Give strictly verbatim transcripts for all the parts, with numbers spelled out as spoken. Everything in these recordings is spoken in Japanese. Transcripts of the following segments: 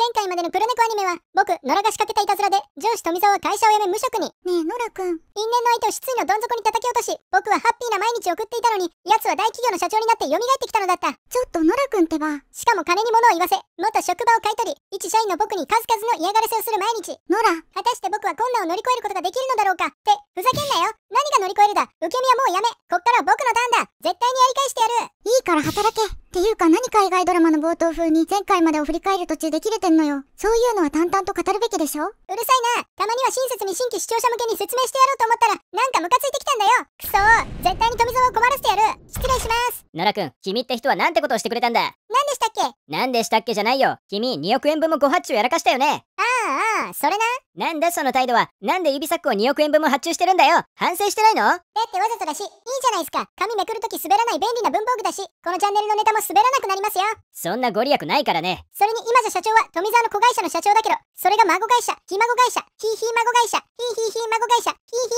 前回までのプロネコアニメは、僕、野良が仕掛けたいたずらで、上司富澤は会社を辞め無職に。ねえ、野良くん。因縁の相手を失意のどん底に叩き落とし、僕はハッピーな毎日を送っていたのに、奴は大企業の社長になって蘇ってきたのだった。ちょっと野良くんってば。しかも金に物を言わせ、元職場を買い取り、一社員の僕に数々の嫌がらせをする毎日。野良。果たして僕は困難を乗り越えることができるのだろうかって、ふざけんなよ。何が乗り越えるだ。受け身はもうやめ。こっからは僕のターンだ。絶対にやり返してやる。いいから働け。っていうか何海外ドラマの冒頭風に前回までを振り返る途中で切れてんのよ。そういうのは淡々と語るべきでしょ。うるさいな。たまには親切に新規視聴者向けに説明してやろうと思ったら、なんかムカついてきたんだよ。くそー。絶対に富澤を困らせてやる。失礼します。奈良くん、君って人はなんてことをしてくれたんだ。なんでしたっけなんでしたっけじゃないよ。君におくえんぶんもご発注やらかしたよね。ああああ、それな。なんだその態度は。なんで指サックをにおくえんぶんも発注してるんだよ。反省してないの？だってわざとだし、いいじゃないですか。紙めくるとき滑らない便利な文房具だし、このチャンネルのネタも滑らなくなりますよ。そんなご利益ないからね。それに今じゃ社長は富澤の子会社の社長だけど、それが孫会社、ひ孫会社、ひひ孫会社、ひひひ孫会社、ひひ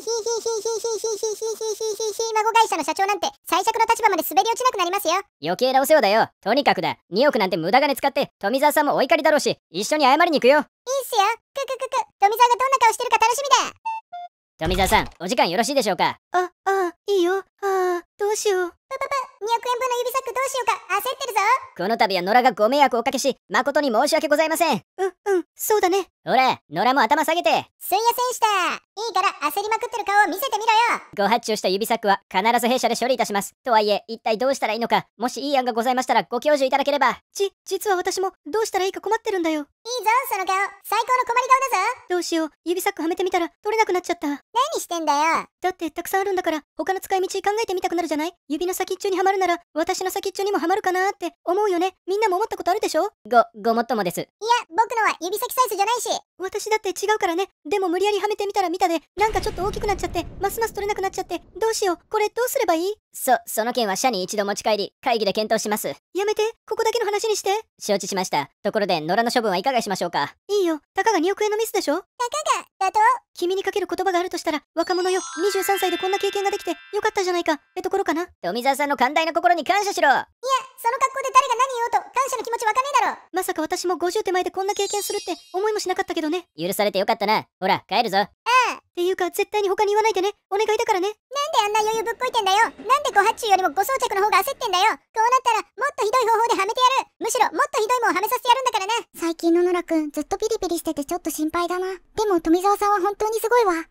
ひひひひひひひひひひひひひひひひひ孫会社の社長なんて、最弱の立場まで滑り落ちなくなりますよ。余計なお世話だよ。とにかくだ。におくなんて無駄金使って、富澤さんもお怒りだろうし、一緒に謝りに行くよ。いいっすよ。くくくく。富澤がどんな顔してるか楽しみだ。富澤さん、お時間よろしいでしょうか。あ、あ、いいよ。ああ、どうしよう。ぷぷぷ、におくえんぶんの指サックどうしようか、焦ってるぞ。この度は野良がご迷惑をおかけし、誠に申し訳ございません。うんうん、そうだね。ほら、野良も頭下げて。すいませんした。いいから焦りまくってる顔を見せてみろよ。ご発注した指サックは必ず弊社で処理いたします。とはいえ、一体どうしたらいいのか、もしいい案がございましたらご教授いただければ。じ、実は私もどうしたらいいか困ってるんだよ。いいぞ、その顔。最高の困り顔だぞ。どうしよう、指サックはめてみたら取れなくなっちゃった。何してんだよ。だってたくさんあるんだから、他の使い道考えてみたくなるじゃない？指の先っちょにはまるなら私の先っちょにもはまるかなーって思うよね。みんなも思ったことあるでしょ。ご、ごもっともです。いや、僕のは指先サイズじゃないし。私だって違うからね。でも無理やりはめてみたら見たで、なんかちょっと大きくなっちゃってますます取れなくなっちゃって、どうしよう、これどうすればいい？そ、その件は社に一度持ち帰り会議で検討します。やめて、ここだけの話にして。承知しました。ところで野良の処分はいかがしましょうか。いいよ、たかがにおくえんのミスでしょ。たかがだと？君にかける言葉があるとしたら、若者よ、にじゅうさんさいでこんな経験ができてよかったじゃないかってところかな。富澤さんの寛大な心に感謝しろ。いや、その格好で誰が何言おうと感謝の気持ちわかねえだろ。まさか私もごじゅう手前でこんな経験するって思いもしなかったけどね。許されてよかったな。ほら帰るぞ。ああ、っていうか絶対に他に言わないでね。お願いだからね。なんであんな余裕ぶっこいてんだよ。なんでご発注よりもご装着の方が焦ってんだよ。こうなったらもっとひどい方法ではめてやる。むしろもっとひどいもんはめさせてやるんだからね。最近の野良くんずっとピリピリしててちょっと心配だな。でも富澤さんは本当にすごいわ。おはよ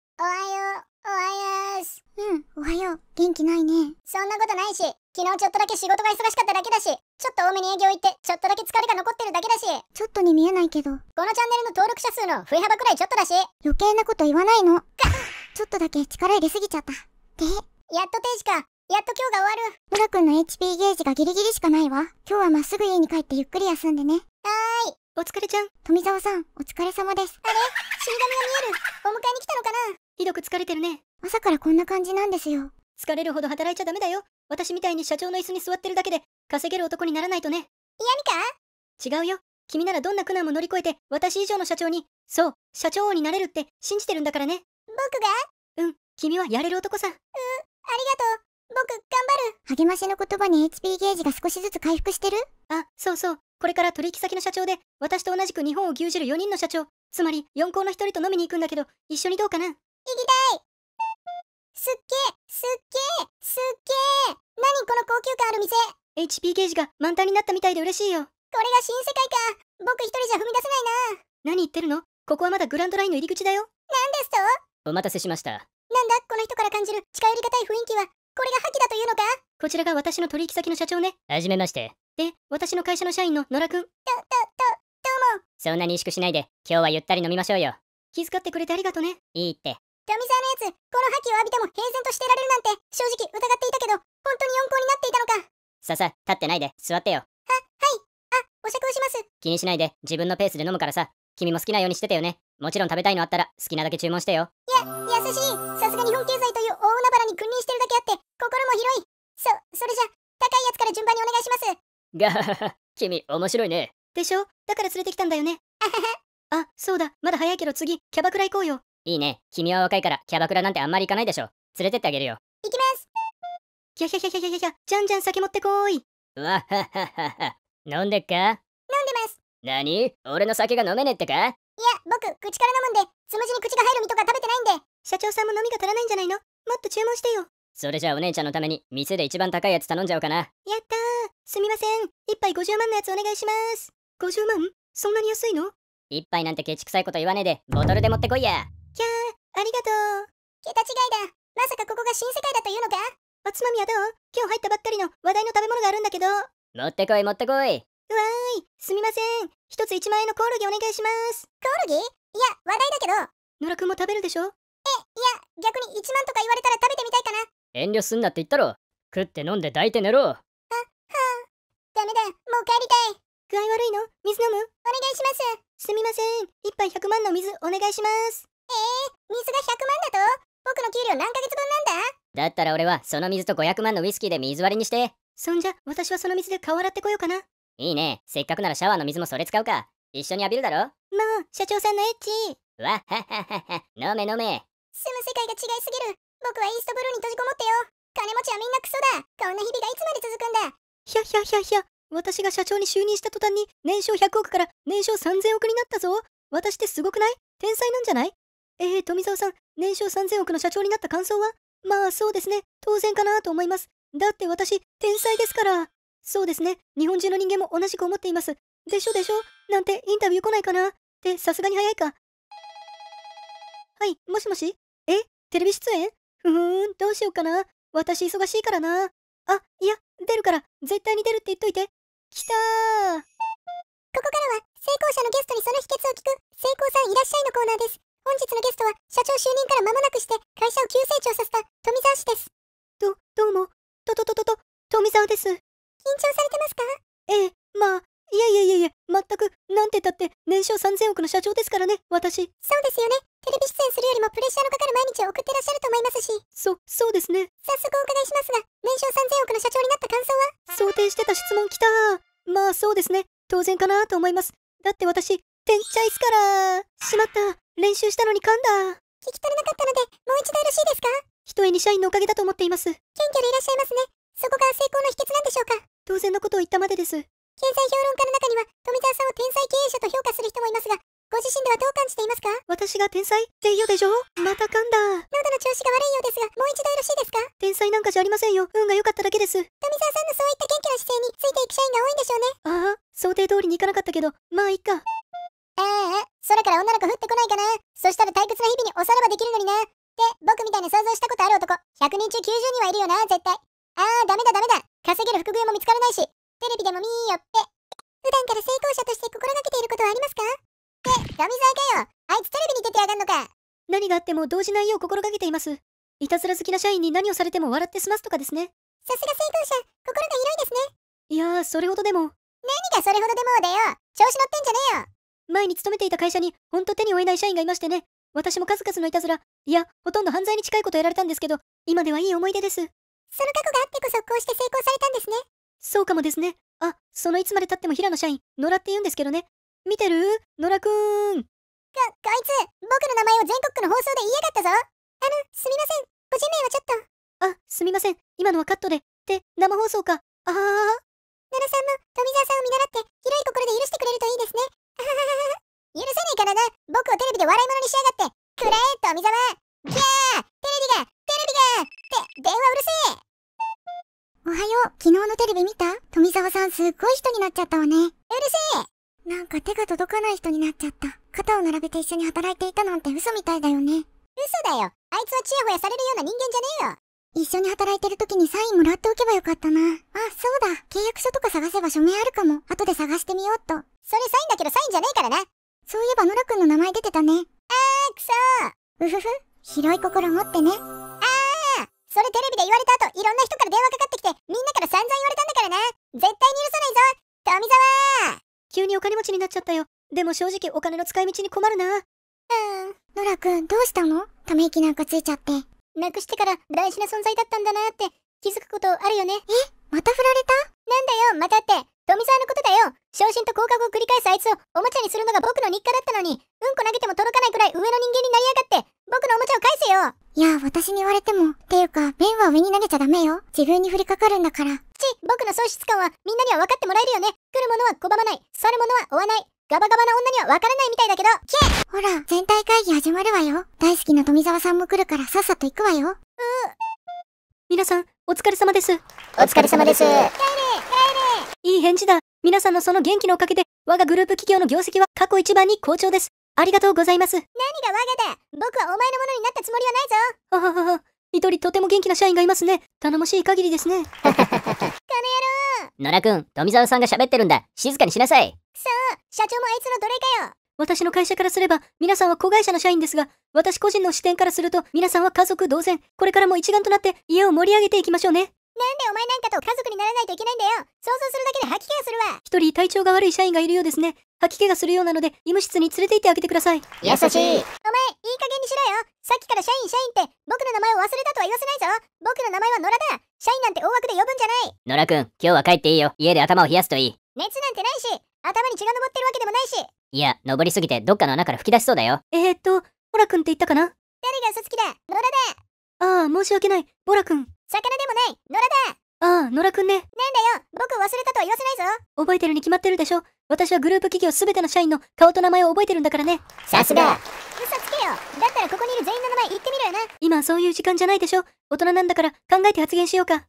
う。おはようす。うん、おはよう。元気ないね。そんなことないし、昨日ちょっとだけ仕事が忙しかっただけだし、ちょっと多めに営業行って、ちょっとだけ疲れが残ってるだけだし、ちょっとに見えないけど、このチャンネルの登録者数の増え幅くらいちょっとだし、余計なこと言わないの。かちょっとだけ力入れすぎちゃった。で、やっと定時か。やっと今日が終わる。野良くんの エイチピー ゲージがギリギリしかないわ。今日はまっすぐ家に帰ってゆっくり休んでね。はーい。お疲れちゃん。富澤さん、お疲れ様です。あれ、死神が見える。お迎えに来たのかな。ひどく疲れてるね。朝からこんな感じなんですよ。疲れるほど働いちゃダメだよ。私みたいに社長の椅子に座ってるだけで稼げる男にならないとね。嫌みか？違うよ。君ならどんな苦難も乗り越えて私以上の社長に、そう、社長王になれるって信じてるんだからね。僕が？うん、君はやれる男さ。う、ありがとう。僕、頑張る。励ましの言葉に エイチピー ゲージが少しずつ回復してる？あ、そうそう。これから取引先の社長で、私と同じく日本を牛耳るよにんの社長、つまりよん校のひとりと飲みに行くんだけど、一緒にどうかな。行きたい。すっげー、すっげー、すっげー。何この高級感ある店。エイチピー ゲージが満タンになったみたいで嬉しいよ。これが新世界か。僕一人じゃ踏み出せないな。何言ってるの？ここはまだグランドラインの入り口だよ。なんですと？お待たせしました。なんだこの人から感じる近寄りがたい雰囲気は。これが覇気だというのか？こちらが私の取引先の社長ね。はじめまして。で、私の会社の社員の野良くん。ど、ど、ど、どうも。そんなに萎縮しないで、今日はゆったり飲みましょうよ。気遣ってくれてありがとね。いいって。富澤のやつ、この覇気を浴びても平然としていられるなんて、正直疑っていたけど、本当に温厚になっていたのか。ささ、立ってないで、座ってよ。は、はい。あ、お酌をします。気にしないで、自分のペースで飲むからさ。君も好きなようにしてたよね。もちろん食べたいのあったら好きなだけ注文してよ。いや、優しい。さすが日本経済という大海原に君臨してるだけあって心も広い。そ、それじゃ高いやつから順番にお願いします。がはは、君面白いね。でしょ？だから連れてきたんだよね。あ、そうだ、まだ早いけど次キャバクラ行こうよ。いいね、君は若いからキャバクラなんてあんまり行かないでしょ。連れてってあげるよ。行きます。キャキャキャキャキャキャキャ、じゃんじゃん酒持ってこーい。わはははは、飲んでっか？飲んでます。なに？俺の酒が飲めねえってか？いや、僕、口から飲むんで、つむじに口が入る身とか食べてないんで。社長さんも飲みが足らないんじゃないの？もっと注文してよ。それじゃあお姉ちゃんのために、店で一番高いやつ頼んじゃおうかな。やったー。すみません。一杯ごじゅうまんのやつお願いします。ごじゅうまん？そんなに安いの？一杯なんてケチくさいこと言わねえで、ボトルで持ってこいや。キャー、ありがとう。桁違いだ。まさかここが新世界だというのか？おつまみはどう？今日入ったばっかりの話題の食べ物があるんだけど。持ってこい持ってこい。うわーい、すみません。一ついちまん円のコオロギお願いします。コオロギ？いや、話題だけど。野良くんも食べるでしょ？え、いや、逆にいちまんとか言われたら食べてみたいかな。遠慮すんなって言ったろ。食って飲んで抱いて寝ろ。は、はぁ、ダメだ、もう帰りたい。具合悪いの？水飲む？お願いします。すみません。一杯ひゃくまんの水お願いします。えー、水がひゃくまんだと？僕の給料何ヶ月分なんだ？だったら俺はその水とごひゃくまんのウイスキーで水割りにして。そんじゃ、私はその水で顔洗ってこようかな。いいね。せっかくならシャワーの水もそれ使うか。一緒に浴びるだろ？もう、社長さんのエッチ。わっはっはっはっは。飲め飲め。住む世界が違いすぎる。僕はイーストブルーに閉じこもってよ。金持ちはみんなクソだ。こんな日々がいつまで続くんだ。ひゃひゃひゃひゃ。私が社長に就任した途端に、年商ひゃくおくから年商さんぜんおくになったぞ。私ってすごくない？天才なんじゃない？えー、富澤さん、年商さんぜんおくの社長になった感想は？まあそうですね、当然かなと思います。だって私、天才ですから。そうですね、日本中の人間も同じく思っています。でしょでしょなんてインタビュー来ないかなってさすがに早いか。はい、もしもし？え？テレビ出演？ふふん、どうしようかな。私忙しいからな。あ、いや、出るから、絶対に出るって言っといて。きたー。ここからは、成功者のゲストにその秘訣を聞く、成功さんいらっしゃいのコーナーです。本日のゲストは社長就任から間もなくして会社を急成長させた富澤氏です。ど、どうも、ととととと、富澤です。緊張されてますか？ええ、まあ、いやいやいやいや、全く、なんて言ったって、年商さんぜんおくの社長ですからね、私。そうですよね。テレビ出演するよりもプレッシャーのかかる毎日を送ってらっしゃると思いますし。そ、そうですね。早速お伺いしますが、年商さんぜんおくの社長になった感想は？想定してた質問きたー。まあそうですね、当然かなと思います。だって私、てんちゃいすからー。しまった。練習したのに噛んだ。聞き取れなかったので、もう一度よろしいですか？ひとえに社員のおかげだと思っています。謙虚でいらっしゃいますね。そこが成功の秘訣なんでしょうか？当然のことを言ったまでです。経済評論家の中には、富澤さんを天才経営者と評価する人もいますが、ご自身ではどう感じていますか？私が天才って言うでしょ？また噛んだ。喉の調子が悪いようですが、もう一度よろしいですか？天才なんかじゃありませんよ。運が良かっただけです。富澤さんのそういった謙虚な姿勢についていく社員が多いんでしょうね。ああ、想定通りにいかなかったけど、まあいっか。ええ、空から女の子降ってこないかな。そしたら退屈な日々におさらばできるのにな。で、僕みたいな想像したことある男、ひゃくにんちゅうきゅうじゅうにんはいるよな、絶対。あー、ダメだダメだ。稼げる副業も見つからないし、テレビでも見よって。普段から成功者として心がけていることはありますか？って、富澤かよ。あいつテレビに出てやがんのか。何があっても動じないよう心がけています。いたずら好きな社員に何をされても笑って済ますとかですね。さすが成功者、心が広いですね。いやー、それほどでも。何がそれほどでもだよ。調子乗ってんじゃねえよ。前に勤めていた会社にほんと手に負えない社員がいましてね。私も数々のいたずら、いや、ほとんど犯罪に近いことをやられたんですけど、今ではいい思い出です。その過去があってこそこうして成功されたんですね。そうかもですね。あ、そのいつまでたっても平野社員、野良って言うんですけどね。見てる？野良くーん。こ、こいつ、僕の名前を全国区の放送で言いやがったぞ。あの、すみません。個人名はちょっと。あ、すみません。今のはカットで。って、生放送か。ああ。野良さんも富澤さんを見習って、広い心で許してくれるといいですね。許せねえからな。僕をテレビで笑い物にしやがって。くれー、富澤。キャー、テレビがテレビがって電話うるせえ。おはよう。昨日のテレビ見た？富澤さんすっごい人になっちゃったわね。うるせえ。なんか手が届かない人になっちゃった。肩を並べて一緒に働いていたなんて嘘みたいだよね。嘘だよ。あいつはチヤホヤされるような人間じゃねえよ。一緒に働いてる時にサインもらっておけばよかったな。あ、そうだ。契約書とか探せば署名あるかも。後で探してみようっと。それサインだけどサインじゃねえからな。そういえばノラくんの名前出てたね。あー、くそー。うふふ。広い心持ってね。あー、それテレビで言われた後、いろんな人から電話かかってきて、みんなから散々言われたんだからな。絶対に許さないぞ、富澤ー。急にお金持ちになっちゃったよ。でも正直お金の使い道に困るな。うーん。ノラくん、どうしたの？ため息なんかついちゃって。なくしてから大事な存在だったんだなって気づくことあるよね。え？また振られた？なんだよ、またって。富澤のことだよ。昇進と降格を繰り返すあいつをおもちゃにするのが僕の日課だったのに、うんこ投げても届かないくらい上の人間になりやがって、僕のおもちゃを返せよ。いや、私に言われても。ていうか、弁は上に投げちゃダメよ。自分に降りかかるんだから。ち、僕の喪失感はみんなには分かってもらえるよね。来るものは拒まない。去るものは追わない。ガバガバな女にはわからないみたいだけど、けほら、全体会議始まるわよ。大好きな富澤さんも来るからさっさと行くわよ。うう。皆さん、お疲れ様です。お疲れ様です。帰れ、帰れ。いい返事だ。皆さんのその元気のおかげで、我がグループ企業の業績は過去一番に好調です。ありがとうございます。何が我がだ。僕はお前のものになったつもりはないぞ。はははは。一人とても元気な社員がいますね。頼もしい限りですね。この野郎。野良くん、富澤さんが喋ってるんだ。静かにしなさい。そう、社長もあいつの奴隷かよ。私の会社からすれば、皆さんは子会社の社員ですが、私個人の視点からすると、皆さんは家族同然。これからも一丸となって、家を盛り上げていきましょうね。なんでお前なんかと家族にならないといけないんだよ。想像するだけで吐き気がするわ。一人体調が悪い社員がいるようですね。吐き気がするようなので、医務室に連れて行ってあげてください。優しい。お前、いい加減にしろよ。さっきから社員社員って、僕の名前を忘れたとは言わせないぞ。僕の名前は野良だ。社員なんて大枠で呼ぶんじゃない。野良くん、今日は帰っていいよ。家で頭を冷やすといい。熱なんてないし、頭に血が昇ってるわけでもないし。いや、登りすぎてどっかの穴から吹き出しそうだよ。えーっと、ボラくんって言ったかな？誰が嘘つきだ。野良だ。ああ、申し訳ない。ボラくん。魚でもない、野良だ。ああ、野良くんね。なんだよ、僕忘れたとは言わせないぞ。覚えてるに決まってるでしょ。私はグループ企業すべての社員の顔と名前を覚えてるんだからね。さすが。嘘つけよ。だったらここにいる全員の名前言ってみろよな。今そういう時間じゃないでしょ。大人なんだから考えて発言しようか。なんで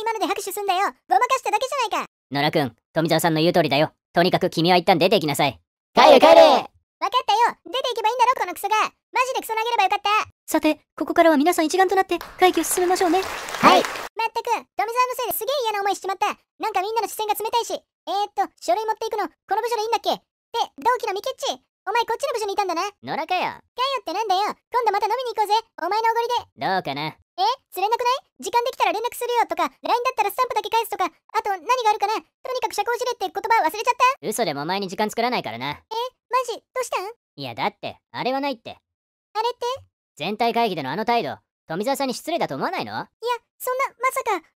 今ので拍手すんだよ。ごまかしただけじゃないか。野良くん、富澤さんの言う通りだよ。とにかく君は一旦出て行きなさい。帰れ帰れ。わかったよ。出て行けばいいんだろ、このクソが。マジでクソ投げればよかった。さて、ここからは皆さん一丸となって会議を進めましょうね。はい。まったく、富澤のせいですげえ嫌な思いしちまった。なんかみんなの視線が冷たいし。えーっと、書類持っていくの、この部署でいいんだっけ？で、同期のミケッチ。お前こっちの部署にいたんだな。野良かよ。かよってなんだよ。今度また飲みに行こうぜ。お前のおごりで。どうかな。え、釣れなくない？時間できたら連絡するよとか、ライン だったらスタンプだけ返すとか、あと何があるかな？とにかく社交辞令って言葉忘れちゃった？嘘でもお前に時間作らないからな。え、マジ？どうしたん？いやだって、あれはないって。あれって？全体会議でのあの態度、富澤さんに失礼だと思わないの？いや、そんな、まさか、お前まで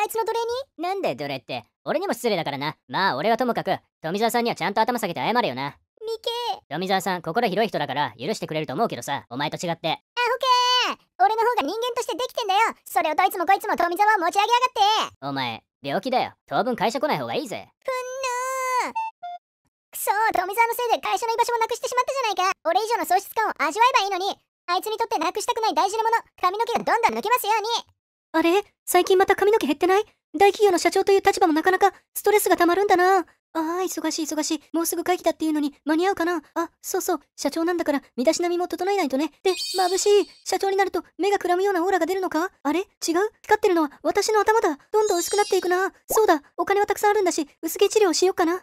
あいつの奴隷に？なんで奴隷って、俺にも失礼だからな。まあ俺はともかく、富澤さんにはちゃんと頭下げて謝れよな。ミケ。富澤さん、心広い人だから許してくれると思うけどさ、お前と違って。あ、オッケー。俺の方が人間としてできてんだよ。それをどいつもこいつも富澤を持ち上げやがって。お前、病気だよ。当分会社来ない方がいいぜ。ふんぬー。くそ、富澤のせいで会社の居場所もなくしてしまったじゃないか。俺以上の喪失感を味わえばいいのに。あいつにとってなくしたくない大事なもの、髪の毛がどんどん抜けますように。あれ？最近また髪の毛減ってない？大企業の社長という立場もなかなかストレスがたまるんだな。ああ、忙しい忙しい。もうすぐ会議だっていうのに間に合うかな。あ、そうそう。社長なんだから身だしなみも整えないとね。で、眩しい。社長になると目がくらむようなオーラが出るのか？あれ？違う？光ってるのは私の頭だ。どんどん薄くなっていくな。そうだ。お金はたくさんあるんだし、薄毛治療しよっかな。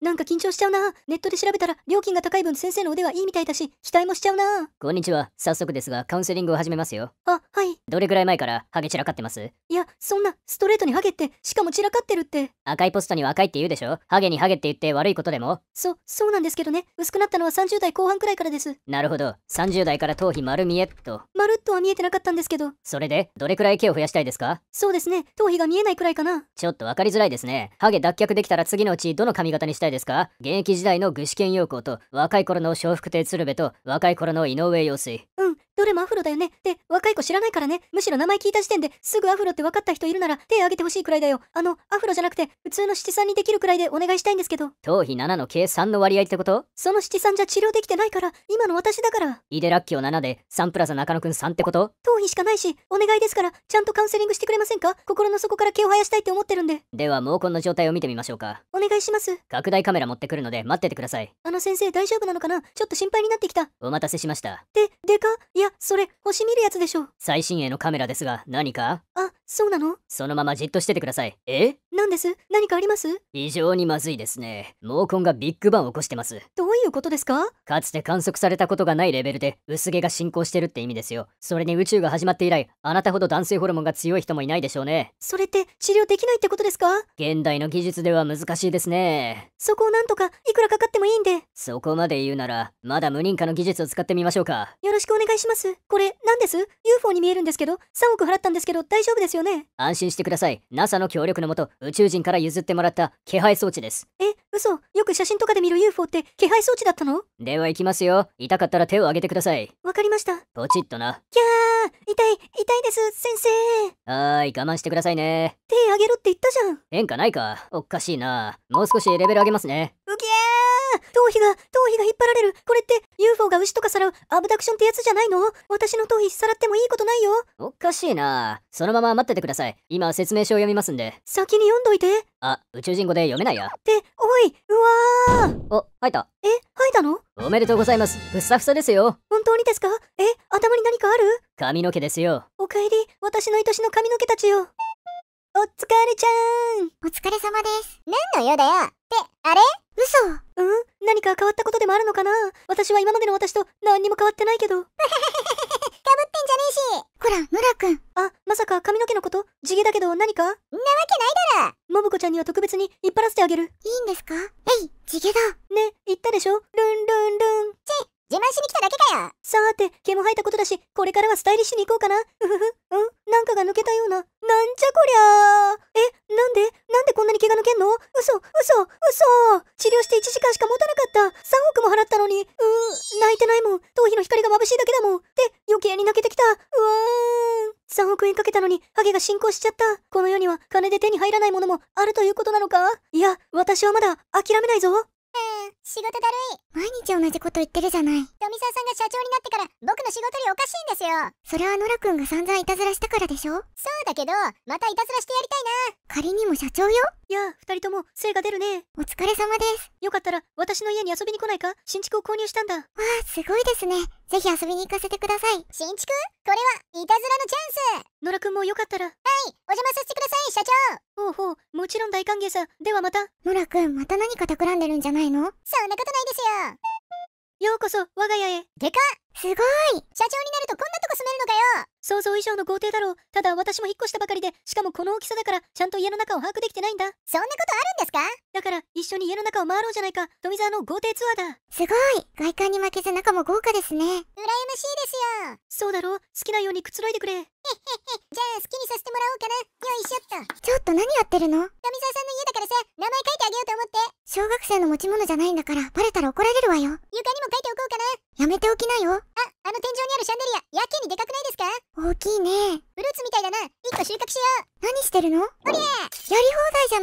なんか緊張しちゃうな。ネットで調べたら料金が高い分先生の腕はいいみたいだし、期待もしちゃうな。こんにちは。早速ですがカウンセリングを始めますよ。あ、はい。どれぐらい前からハゲ散らかってます？いや、そんなストレートにハゲって、しかも散らかってるって。赤いポストには赤いって言うでしょ？ハゲにハゲって言って悪いことでも？そ、そうなんですけどね。薄くなったのはさんじゅう代後半くらいからです。なるほど。さんじゅう代から頭皮丸見えっと。丸っとは見えてなかったんですけど。それで、どれくらい毛を増やしたいですか？そうですね。頭皮が見えないくらいかな。ちょっとわかりづらいですね。ハゲ脱却できたら次のうちどの髪型にしたいですか？現役時代の具志堅用高と若い頃の笑福亭鶴瓶と若い頃の井上陽水。うん、どれもアフロだよね。で、若い子知らないからね。むしろ名前聞いた時点ですぐアフロって分かった人いるなら手挙げてほしいくらいだよ。あの、アフロじゃなくて普通の七三にできるくらいでお願いしたいんですけど。頭皮ななの計さんの割合ってこと？その七三じゃ治療できてないから、今の私だから。井手らっきょうななでサンプラザ中野くんさんってこと？頭皮しかないし、お願いですからちゃんとカウンセリングしてくれませんか？心の底から毛を生やしたいって思ってるんで。では毛根の状態を見てみましょうか。お願いします。拡大カメラ持ってくるので待っててください。あの先生大丈夫なのかな？ちょっと心配になってきた。お待たせしました。で、でか？いや、それ、星見るやつでしょ。最新鋭のカメラですが、何か？あ、そうなの？そのままじっとしててください。え？なんです？何かあります？非常にまずいですね。毛根がビッグバンを起こしてます。どういうことですか？かつて観測されたことがないレベルで、薄毛が進行してるって意味ですよ。それに宇宙が始まって以来、あなたほど男性ホルモンが強い人もいないでしょうね。それって、治療できないってことですか？現代の技術では難しいですね。そこをなんとか、いくらかかってもいいんで。そこまで言うなら、まだ無認可の技術を使ってみましょうか。よろしくお願いします。これ、何です？ ユーフォー に見えるんですけど、さんおく払ったんですけど、大丈夫ですよね？安心してください。ナサ の協力のもと、宇宙人から譲ってもらった気配装置です。え、嘘。よく写真とかで見る ユーフォー って気配装置だったの？では行きますよ。痛かったら手を挙げてください。わかりました。ポチッとな。きゃー、痛い、痛いです、先生。はーい、我慢してくださいね。手挙げろって言ったじゃん。変化ないか。おかしいな。もう少しレベル上げますね。うきゃー、頭皮が、頭皮が引っ張られる。これって、ユーフォー が牛とかさらうアブダクションってやつじゃないの？私の頭皮さらってもいいことないよ。おかしいな。そのまま待っててください。今、説明書を読みますんで。先に読んどいて。あ、宇宙人語で読めないや。って、おい、うわー。お、吐いた。え、吐いたの？おめでとうございます。ふさふさですよ。本当にですか？え、頭に何かある？髪の毛ですよ。おかえり、私の愛しの髪の毛たちよ。お疲れちゃーん。お疲れ様です。何の用だよ。って、あれ？嘘。うん？何か変わったことでもあるのかな？私は今までの私と何にも変わってないけど。かぶってんじゃねえし。ほら、ムラくん。あ、まさか髪の毛のこと？地毛だけど何か？んなわけないだろ。モブコちゃんには特別に引っ張らせてあげる。いいんですか？えい、地毛だ。ね、言ったでしょ？ルンルンルン。ちっ、自慢しに来ただけかよ。さーて、毛も生えたことだし、これからはスタイリッシュに行こうかな。うふふ、うん、なんかが抜けたような。なんじゃこりゃー。え、なんでなんでこんなに毛が抜けんの？嘘、嘘、嘘。治療していちじかんしか持たなかった。さんおくも払ったのに。うーん、泣いてないもん。頭皮の光が眩しいだけだもん。で、余計に泣けてきた。うわーん。さんおくえんかけたのに、ハゲが進行しちゃった。この世には金で手に入らないものもあるということなのか？いや、私はまだ諦めないぞ。うん、仕事だるい。毎日同じこと言ってるじゃない。富澤さんが社長になってから僕の仕事におかしいんですよ。それはノラくんが散々いたずらしたからでしょ。そうだけど、またいたずらしてやりたいな。仮にも社長よ。いや、二人とも精が出るね。お疲れ様です。よかったら私の家に遊びに来ないか？新築を購入したんだ。わあ、すごいですね。ぜひ遊びに行かせてください。新築？これはいたずらのチャンス。ノラくんもよかったら。はい、お邪魔させてください、社長。ほうほう、もちろん大歓迎さ。ではまた。ノラくん、また何か企んでるんじゃないの？そんなことないですよ。ようこそ我が家へ。でかっ。すごい。社長になるとこんなとこ住めるのかよ。想像以上の豪邸だろう。ただ私も引っ越したばかりで、しかもこの大きさだからちゃんと家の中を把握できてないんだ。そんなことあるんですか？だから一緒に家の中を回ろうじゃないか。富澤の豪邸ツアーだ。すごい。外観に負けず中も豪華ですね。羨ましいですよ。そうだろう。好きなようにくつろいでくれ。へっへっへ。じゃあ好きにさせてもらおうかな。よいしょっと。ちょっと何やってるの？富澤さんの家だからさ、名前書いてあげようと思って。小学生の持ち物じゃないんだからバレたら怒られるわよ。床にも書いておこうかな。やめておきなよ。あ、あの天井にあるシャンデリア、やけにでかくないですか？大きいね。フルーツみたいだな。いっこ収穫しよう。何してるの？おりゃー。やり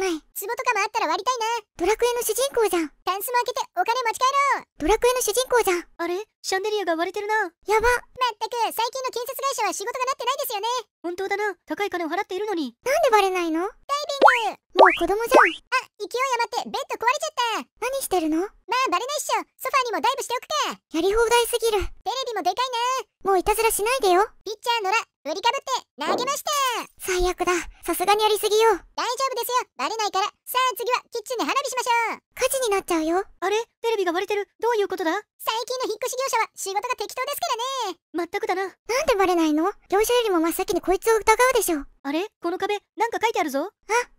放題じゃない。壺とかもあったら割りたいな。ドラクエの主人公じゃん。タンスも開けてお金持ち帰ろう。ドラクエの主人公じゃん。あれ？シャンデリアが割れてるな。やば。まったく、最近の建設会社は仕事がなってないですよね。本当だな。高い金を払っているのに。なんでバレないの？ダイビング。もう子供じゃん。あ、勢い余ってベッド壊れちゃった。何してるの？まあバレないっしょ。ソファーにもダイブしておくか。やり放題すぎる。テレビもでかいな。もういたずらしないでよ。ピッチャーのら、振りかぶって投げました。最悪だ。さすがにやりすぎよ。大丈夫ですよ。バレないから。さあ次はキッチンで花火しましょう。火事になっちゃうよ。あれ？テレビが割れてる。どういうことだ？最近の引っ越し業者は仕事が適当ですからね。まったくだな。なんでバレないの？業者よりも真っ先にこいつを疑うでしょ。あれ？この壁、なんか書いてあるぞ。あ、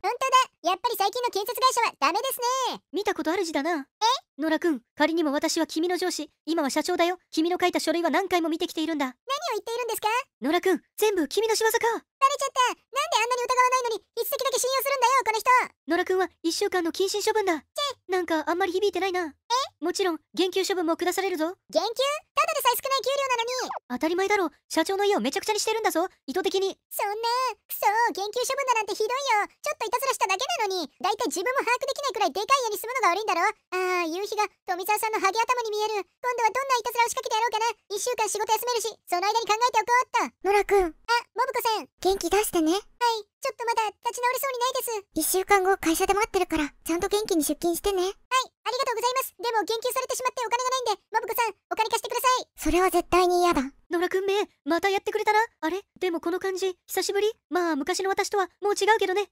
本当だ。やっぱり最近の建設会社はダメですね。見たことある字だな。え？ノラくん、仮にも私は君の上司、今は社長だよ。君の書いた書類は何回も見てきているんだ。何を言っているんですか？ノラくん、全部君の仕業か。バレちゃった。なんであんなに疑わないのに、一席だけ信用するんだよ、この人。ノラくんはいっしゅうかんの謹慎処分だ。なんかあんまり響いてないな。え？もちろん、減給処分も下されるぞ。減給？ただでさえ少ない給料なのに。当たり前だろ。社長の家をめちゃくちゃにしてるんだぞ。意図的に。そんな、そう、減給処分だなんてひどいよ。ちょっといたずらしただけなのに。だいたい自分も把握できないくらいでかい家に住むのが悪いんだろ。あー、夕日が富澤さんのハゲ頭に見える。今度はどんないたずらを仕掛けてやろうかな。一週間仕事休めるし、その間に考えておこうっと。ノラくん。あ、モブコさん。元気出してね。はい、ちょっとまだ立ち直れそうにないです。いっしゅうかんご、会社で待ってるから、ちゃんと元気に出勤してね。はい、ありがとうございます。でも減給されてしまってお金がないんで、モブコさん、お金貸してください。それは絶対に嫌だ。ノラくんめ、またやってくれたな。あれ？でもこの感じ、久しぶり？まあ昔の私とはもう違うけどね。